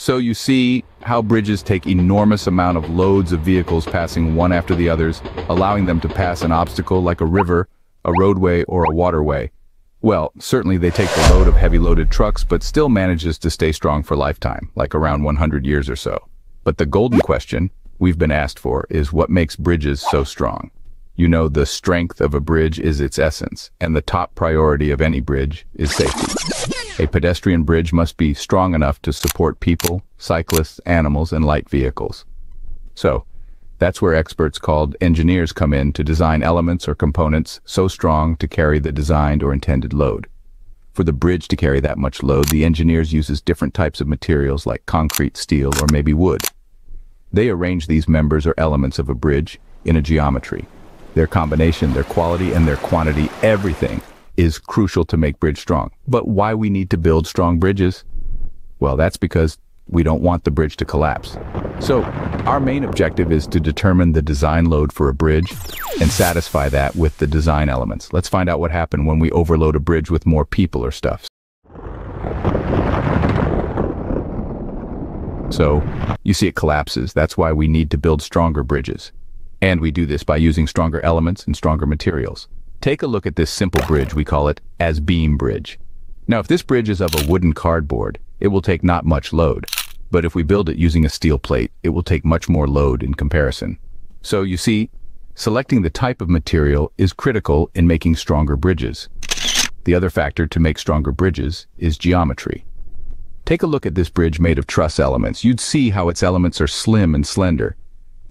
So you see how bridges take enormous amount of loads of vehicles passing one after the others, allowing them to pass an obstacle like a river, a roadway, or a waterway. Well, certainly they take the load of heavy loaded trucks, but still manages to stay strong for a lifetime, like around 100 years or so. But the golden question we've been asked for is what makes bridges so strong? You know, the strength of a bridge is its essence, and the top priority of any bridge is safety. A pedestrian bridge must be strong enough to support people, cyclists, animals, and light vehicles. So, that's where experts called engineers come in to design elements or components so strong to carry the designed or intended load. For the bridge to carry that much load, the engineers use different types of materials like concrete, steel, or maybe wood. They arrange these members or elements of a bridge in a geometry. Their combination, their quality, and their quantity, everything is crucial to make bridge strong. But why we need to build strong bridges? Well, that's because we don't want the bridge to collapse. So, our main objective is to determine the design load for a bridge and satisfy that with the design elements. Let's find out what happens when we overload a bridge with more people or stuff. So, you see it collapses. That's why we need to build stronger bridges. And we do this by using stronger elements and stronger materials. Take a look at this simple bridge. We call it as beam bridge. Now, if this bridge is of a wooden cardboard, it will take not much load. But if we build it using a steel plate, it will take much more load in comparison. So you see, selecting the type of material is critical in making stronger bridges. The other factor to make stronger bridges is geometry. Take a look at this bridge made of truss elements. You'd see how its elements are slim and slender.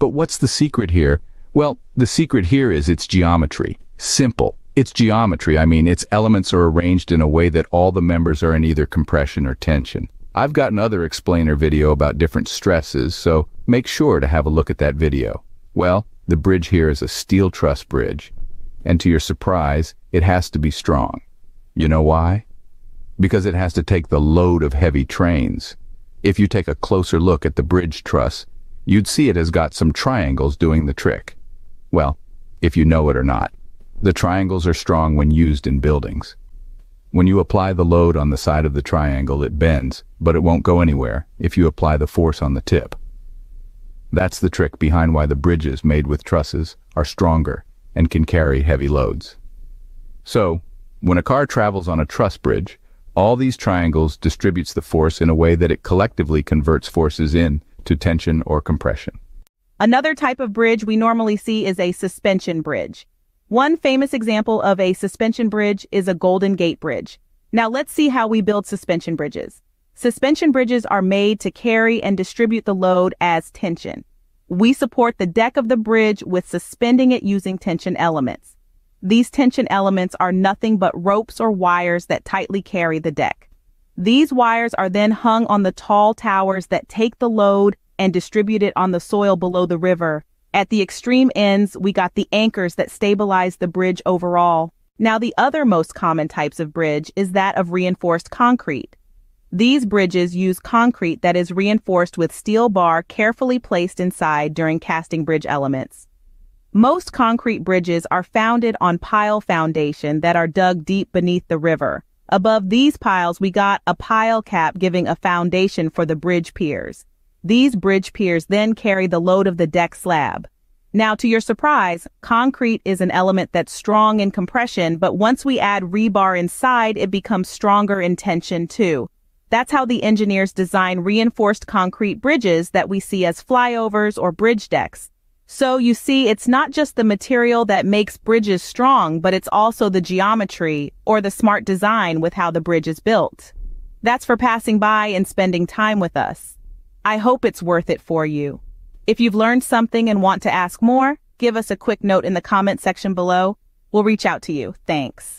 But what's the secret here? Well, the secret here is its geometry. Simple. It's geometry, I mean, its elements are arranged in a way that all the members are in either compression or tension. I've got another explainer video about different stresses, so make sure to have a look at that video. Well, the bridge here is a steel truss bridge, and to your surprise, it has to be strong. You know why? Because it has to take the load of heavy trains. If you take a closer look at the bridge truss, you'd see it has got some triangles doing the trick. Well, if you know it or not. The triangles are strong when used in buildings. When you apply the load on the side of the triangle, it bends, but it won't go anywhere if you apply the force on the tip. That's the trick behind why the bridges made with trusses are stronger and can carry heavy loads. So, when a car travels on a truss bridge, all these triangles distributes the force in a way that it collectively converts forces in to tension or compression. Another type of bridge we normally see is a suspension bridge. One famous example of a suspension bridge is a Golden Gate Bridge. Now let's see how we build suspension bridges. Suspension bridges are made to carry and distribute the load as tension. We support the deck of the bridge with suspending it using tension elements. These tension elements are nothing but ropes or wires that tightly carry the deck. These wires are then hung on the tall towers that take the load and distribute it on the soil below the river. At the extreme ends, we got the anchors that stabilize the bridge overall. Now, the other most common types of bridge is that of reinforced concrete. These bridges use concrete that is reinforced with steel bar carefully placed inside during casting bridge elements. Most concrete bridges are founded on pile foundation that are dug deep beneath the river. Above these piles, we got a pile cap giving a foundation for the bridge piers. These bridge piers then carry the load of the deck slab. Now, to your surprise, concrete is an element that's strong in compression, but once we add rebar inside, it becomes stronger in tension too. That's how the engineers design reinforced concrete bridges that we see as flyovers or bridge decks. So you see, it's not just the material that makes bridges strong, but it's also the geometry or the smart design with how the bridge is built. That's for passing by and spending time with us. I hope it's worth it for you. If you've learned something and want to ask more, give us a quick note in the comment section below. We'll reach out to you. Thanks.